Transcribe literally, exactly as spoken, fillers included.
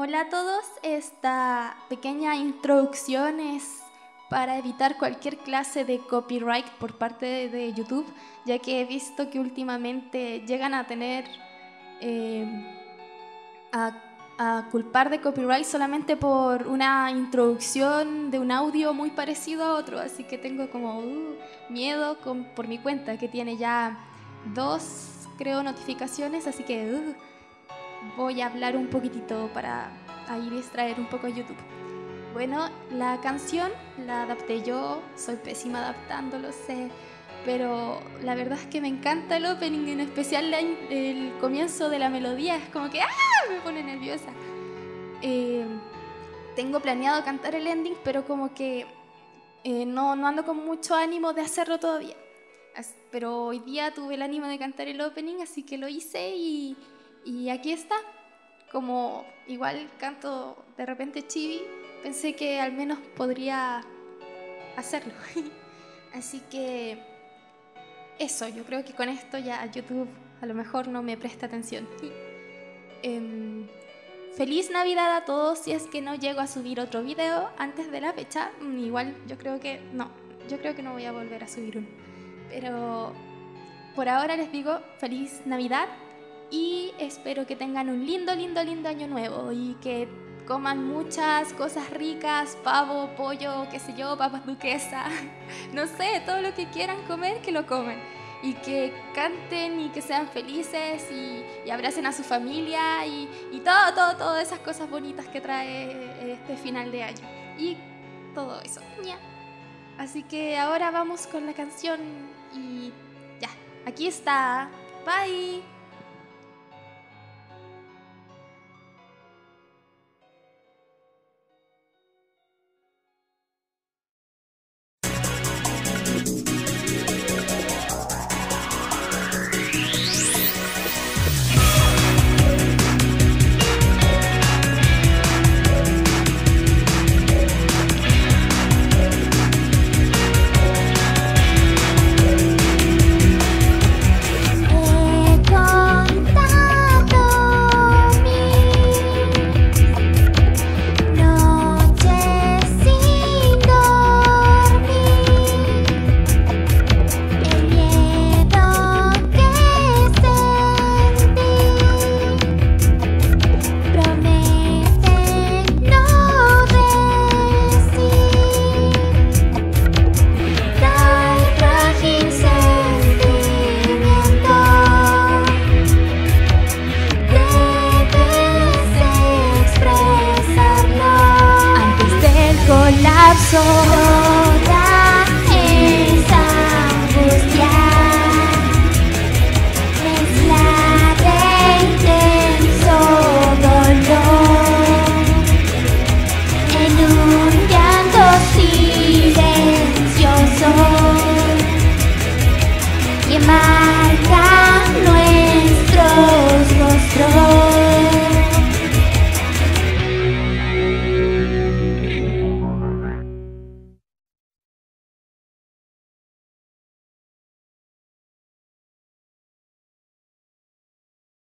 Hola a todos, esta pequeña introducción es para evitar cualquier clase de copyright por parte de YouTube, ya que he visto que últimamente llegan a tener, eh, a, a culpar de copyright solamente por una introducción de un audio muy parecido a otro, así que tengo como uh, miedo con, por mi cuenta, que tiene ya dos, creo, notificaciones, así que... Uh, voy a hablar un poquitito para ahí distraer un poco a YouTube. Bueno, la canción la adapté yo, soy pésima adaptando, lo sé, pero la verdad es que me encanta el opening, en especial la, el comienzo de la melodía, es como que ¡ah! Me pone nerviosa. Eh, tengo planeado cantar el ending, pero como que eh, no, no ando con mucho ánimo de hacerlo todavía. Pero hoy día tuve el ánimo de cantar el opening, así que lo hice y... Y aquí está, como igual canto de repente chibi, pensé que al menos podría hacerlo. Así que eso, yo creo que con esto ya YouTube a lo mejor no me presta atención. eh, Feliz Navidad a todos, si es que no llego a subir otro video antes de la fecha. Igual yo creo que no, yo creo que no voy a volver a subir uno. Pero por ahora les digo Feliz Navidad. Y espero que tengan un lindo, lindo, lindo año nuevo y que coman muchas cosas ricas, pavo, pollo, qué sé yo, papas duquesa, no sé, todo lo que quieran comer, que lo coman. Y que canten y que sean felices y, y abracen a su familia y, y todo, todo, todas esas cosas bonitas que trae este final de año. Y todo eso. Así que ahora vamos con la canción y ya, aquí está. Bye. So